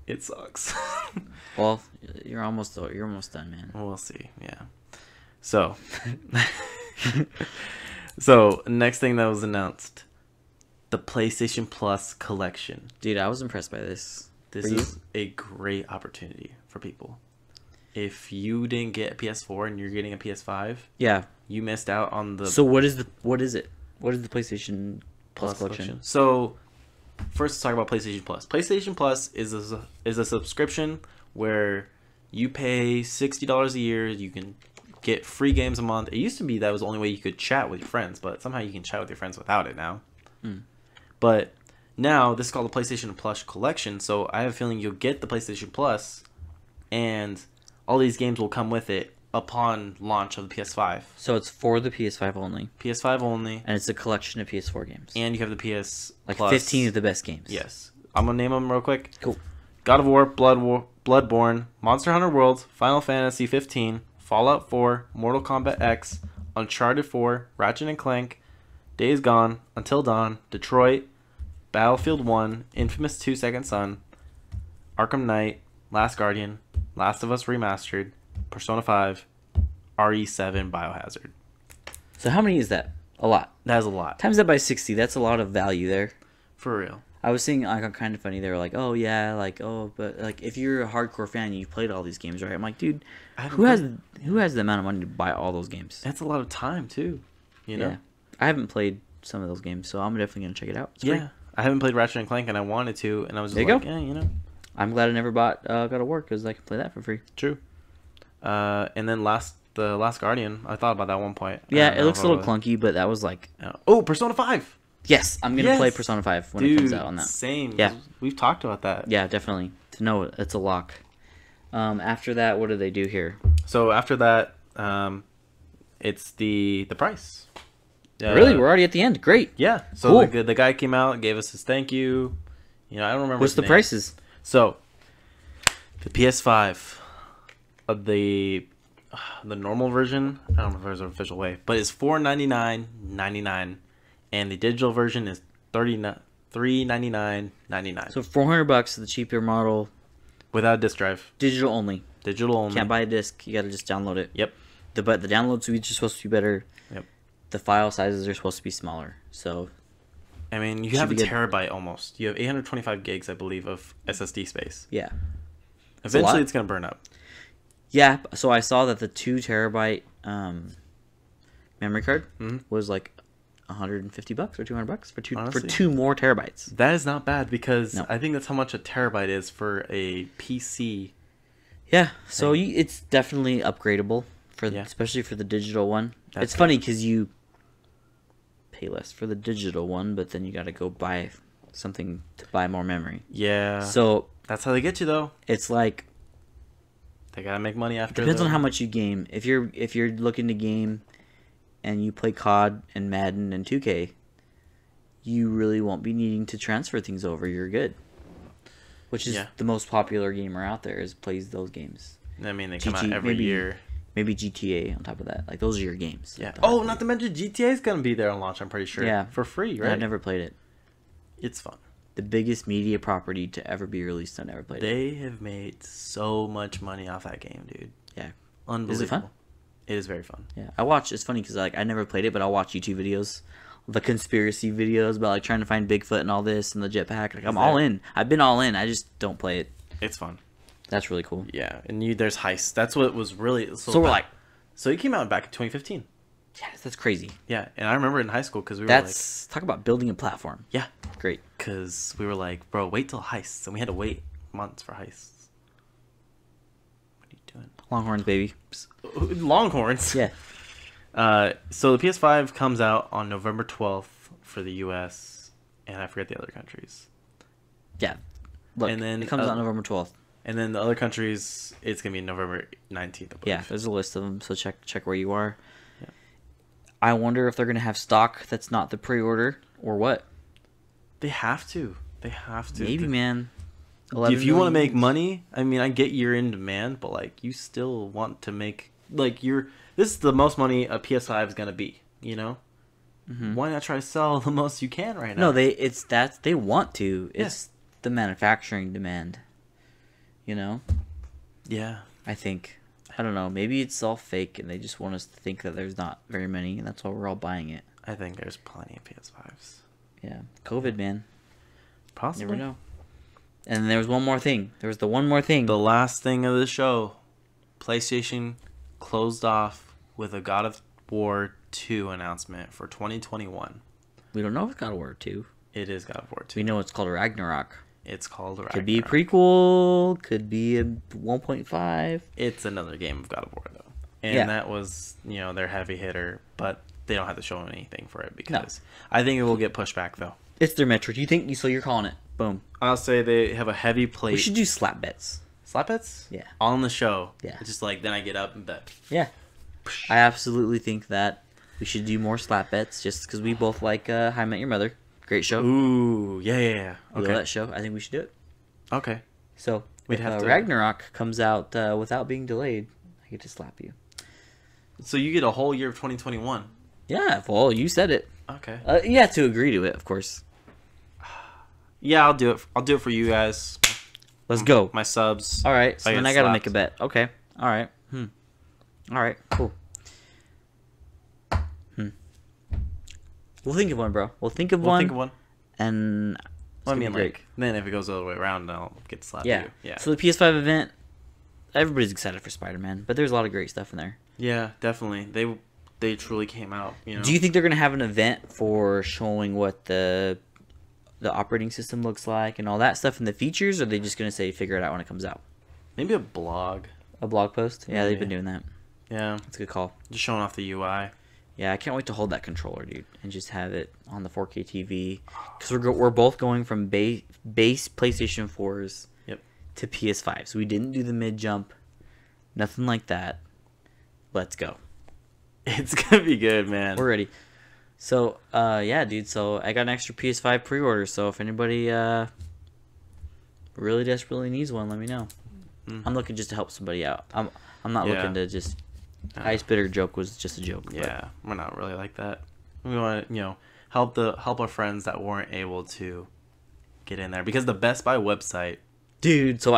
It sucks. Well, you're almost done, man. We'll see. Yeah. So next thing that was announced, the PlayStation Plus Collection. Dude, I was impressed by this. This is a great opportunity for people. If you didn't get a PS4 and you're getting a PS5, you missed out on the. So what is it? What is the PlayStation Plus Collection? So. First, let's talk about PlayStation Plus. PlayStation Plus is a subscription where you pay $60 a year. You can get free games a month. It used to be that was the only way you could chat with your friends, but somehow you can chat with your friends without it now. Mm. But now, this is called the PlayStation Plus Collection, so I have a feeling you'll get the PlayStation Plus, and all these games will come with it upon launch of the PS5. So it's for the PS5 only. PS5 only. And it's a collection of PS4 games. And you have the PS Like Plus. 15 of the best games. Yes. I'm going to name them real quick. Cool. God of War, Bloodborne, Monster Hunter World, Final Fantasy 15, Fallout 4, Mortal Kombat X, Uncharted 4, Ratchet & Clank, Days Gone, Until Dawn, Detroit, Battlefield 1, Infamous 2 Second Son, Arkham Knight, Last Guardian, Last of Us Remastered, Persona 5, RE7, Biohazard. So how many is that? A lot. That is a lot. Times that by 60, that's a lot of value there. For real. I was seeing like kind of funny. They were like, "Oh yeah, like oh, but like if you're a hardcore fan, and you've played all these games, right?" I'm like, dude, who has the amount of money to buy all those games? That's a lot of time too, you know. Yeah. I haven't played some of those games, so I'm definitely gonna check it out. It's yeah, free. I haven't played Ratchet and Clank, and I wanted to, and I was just like, yeah, you know. I'm glad I never bought God of War because I can play that for free. True. And then the Last Guardian, I thought about that at one point. Yeah, it looks a little clunky, but that was like oh, Persona 5. Yes, I'm going to play Persona 5 when it comes out on that. Same. Yeah. We've talked about that. Yeah, definitely. To know it's a lock. After that, what do they do here? So after that, it's the price. Really? We're already at the end. Great. Yeah. So cool. the guy came out and gave us his thank you. You know, I don't remember what's the prices? So the PS5 of the normal version, I don't know if there's an official way, but it's $499.99. And the digital version is $399.99. So $400, the cheaper model, without a disc drive. Digital only. Digital only. Can't buy a disc. You got to just download it. Yep. But the download speeds are supposed to be better. Yep. The file sizes are supposed to be smaller. So, I mean, you have a terabyte almost. You have 825 gigs, I believe, of SSD space. Yeah. Eventually, it's gonna burn up. Yeah. So I saw that the 2 terabyte memory card was like $150 or $200 for two more terabytes. That is not bad because I think that's how much a terabyte is for a PC. Yeah, so it's definitely upgradable for especially for the digital one. That's it's funny because you pay less for the digital one, but then you got to go buy something to buy more memory. Yeah. So that's how they get you though. It's like they gotta make money after. Depends on how much you game. If you're looking to game and you play COD and Madden and 2K, you really won't be needing to transfer things over. You're good. Which is the most popular gamer out there is plays those games. I mean, they come out every year. Maybe GTA on top of that. Like, those are your games. Yeah. Oh, not to mention GTA is going to be there on launch, I'm pretty sure. Yeah. For free, right? Yeah, I've never played it. It's fun. The biggest media property to ever be released. I never played it. They have made so much money off that game, dude. Yeah. Unbelievable. Is it fun? It is very fun. Yeah, I watch. It's funny because like I never played it, but I'll watch YouTube videos, the conspiracy videos about like trying to find Bigfoot and all this and the jetpack. Like I'm all in. I've been all in. I just don't play it. It's fun. That's really cool. Yeah, and there's heists. That's what was really so. So it came out back in 2015. Yes, that's crazy. Yeah, and I remember in high school because we were like, talk about building a platform. Yeah, great. Because we were like, bro, wait till heists, and we had to wait months for heists. Longhorns, baby. Longhorns? Yeah. So the PS5 comes out on November 12th for the U.S. And I forget the other countries. Yeah. Look, and then, it comes out November 12th. And then the other countries, it's going to be November 19th. I believe. Yeah, there's a list of them, so check where you are. Yeah. I wonder if they're going to have stock that's not the pre-order or what. They have to. They have to. Maybe, man. If you want to make money, I mean, I get you're in demand, but like you still want to make like this is the most money a PS5 is gonna be, you know. Why not try to sell the most you can right now? No, they want to. It's the manufacturing demand, you know. Yeah, I think I don't know. Maybe it's all fake, and they just want us to think that there's not very many, and that's why we're all buying it. I think there's plenty of PS5s. Yeah, COVID, man. Possibly. Never know. And there was one more thing. There was the one more thing. The last thing of the show. PlayStation closed off with a God of War 2 announcement for 2021. We don't know if it's God of War 2. It is God of War 2. We know it's called Ragnarok. It's called Ragnarok. Could be a prequel. Could be a 1.5. It's another game of God of War, though. And that was, you know, their heavy hitter. But they don't have to show anything for it because I think it will get pushed back, though. It's their metric. So you're calling it. Boom. I'll say they have a heavy plate. We should do slap bets. Slap bets? Yeah. On the show. Yeah. It's just like, then I get up and bet. Yeah. I absolutely think that we should do more slap bets just because we both like How I Met Your Mother. Great show. Ooh, yeah. Okay. Love that show. I think we should do it. Okay. So, if Ragnarok comes out without being delayed, I get to slap you. So you get a whole year of 2021. Yeah, well, you said it. Okay. You have to agree to it, of course. Yeah, I'll do it. I'll do it for you guys. Let's go. My subs. All right. So then I gotta make a bet. Okay. All right. All right. Cool. We'll think of one, bro. We'll think of one. And I mean, like, then if it goes all the way around, I'll get slapped. Yeah. Yeah. So the PS5 event. Everybody's excited for Spider-Man, but there's a lot of great stuff in there. Yeah, definitely. They truly came out. You know? Do you think they're gonna have an event for showing what the operating system looks like and all that stuff and the features, or are they just gonna say figure it out when it comes out? Maybe a blog post. Yeah, they've been doing that. Yeah, that's a good call. Just showing off the UI. Yeah, I can't wait to hold that controller, dude, and just have it on the 4K TV, because we're both going from base PlayStation 4s to PS5, so we didn't do the mid jump, nothing like that. Let's go. It's gonna be good, man. We're ready. So, yeah, dude. So I got an extra PS5 pre-order. So if anybody really desperately needs one, let me know. I'm looking just to help somebody out. I'm not looking to just ice bitter joke was just a joke. Yeah, but we're not really like that. We want to, you know, help our friends that weren't able to get in there, because the Best Buy website, dude. So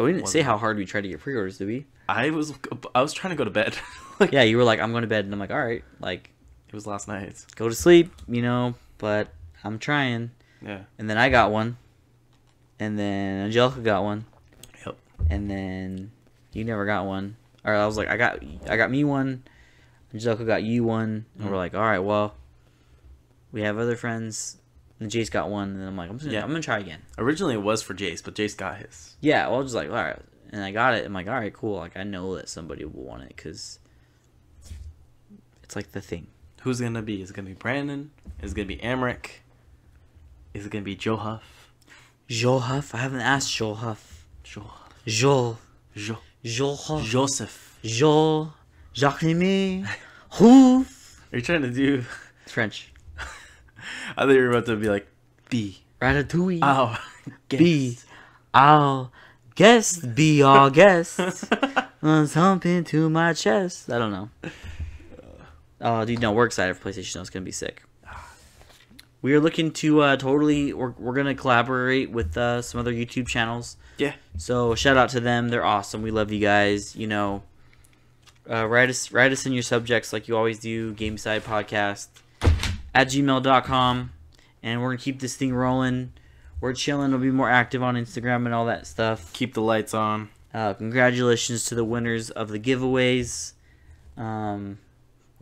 we didn't say how hard we tried to get pre-orders, did we? I was trying to go to bed. Like, yeah, you were like, I'm going to bed, and I'm like, all right, like. It was last night. Go to sleep, you know, but I'm trying. Yeah. And then I got one. And then Angelica got one. Yep. And then you never got one. Or I was like, I got me one. Angelica got you one. And we're like, all right, well, we have other friends. And Jace got one. And I'm like, I'm going to try again. Originally it was for Jace, but Jace got his. Yeah, well, I was just like, all right. And I got it. I'm like, all right, cool. Like, I know that somebody will want it because it's like the thing. Who's going to be? Is it going to be Brandon? Is it going to be Amric? Is it going to be Joe Huff? Joe Huff? I haven't asked Joe Huff. Joe Huff. Joseph. Joe. Jacques-Aimé. Huff. Are you trying to do... It's French. I thought you were about to be like, B. Ratatouille. Ow. B. Ow. Guest. Be our guest. Thump into my chest. I don't know. Oh, dude, no, we're excited for PlayStation. It's going to be sick. We are looking to totally... We're going to collaborate with some other YouTube channels. Yeah. So, shout out to them. They're awesome. We love you guys. You know, write us in your subjects like you always do. GameSidePodcast@gmail.com. And we're going to keep this thing rolling. We're chilling. We'll be more active on Instagram and all that stuff. Keep the lights on. Congratulations to the winners of the giveaways.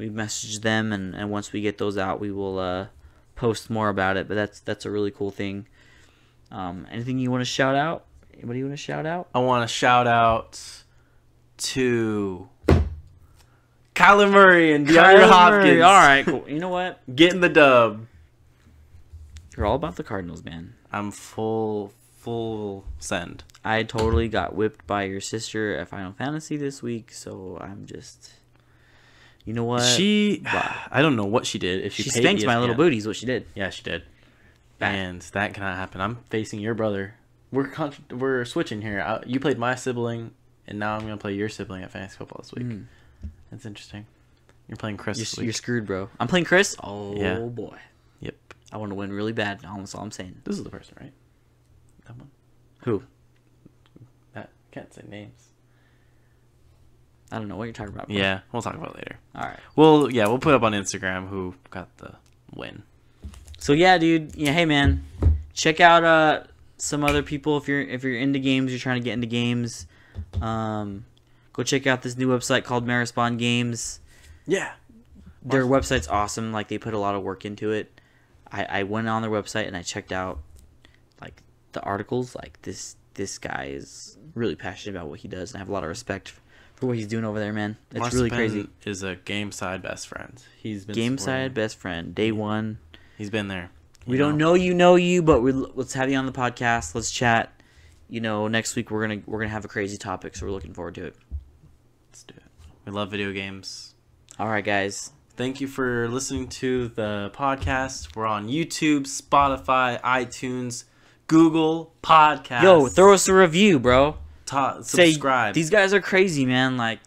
We've messaged them, and once we get those out, we will post more about it. But that's a really cool thing. Anything you want to shout out? Anybody you want to shout out? I want to shout out to Kyler Murray and DeAndre Hopkins. Murray. All right, cool. You know what? Getting the dub. You're all about the Cardinals, man. I'm full send. I totally got whipped by your sister at Final Fantasy this week, so I'm just... You know what? She, I don't know what she did. If she spanked my little booty is what she did. Yeah, she did. And that cannot happen. I'm facing your brother. We're switching here. You played my sibling, and now I'm gonna play your sibling at fantasy football this week. That's interesting. You're playing Chris this week. You're screwed, bro. I'm playing Chris. Oh yeah. Boy. Yep. I want to win really bad. Almost all I'm saying. This is the person, right? That one. Who? That can't say names. I don't know what you're talking about. Bro. Yeah, we'll talk about it later. All right. Well, yeah, we'll put up on Instagram who got the win. So yeah, dude. Yeah, hey man, check out some other people if you're into games, you're trying to get into games. Go check out this new website called Marispawn Games. Yeah, their website's awesome. Like, they put a lot of work into it. I went on their website and I checked out like the articles. Like this guy is really passionate about what he does, and I have a lot of respect for what he's doing over there, man. It's Marcin really crazy. Is a GameSide best friend. He's been GameSide best friend day one. He's been there. We don't know you, but let's have you on the podcast. Let's chat. You know, next week we're gonna have a crazy topic, so we're looking forward to it. Let's do it. We love video games. All right, guys. Thank you for listening to the podcast. We're on YouTube, Spotify, iTunes, Google Podcasts. Yo, throw us a review, bro. Subscribe. These guys are crazy, man. Like,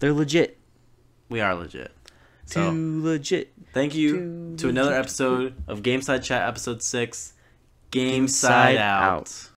they're legit. We are legit. So, too legit. Thank you to another episode of GameSide Chat, episode 6. GameSide out.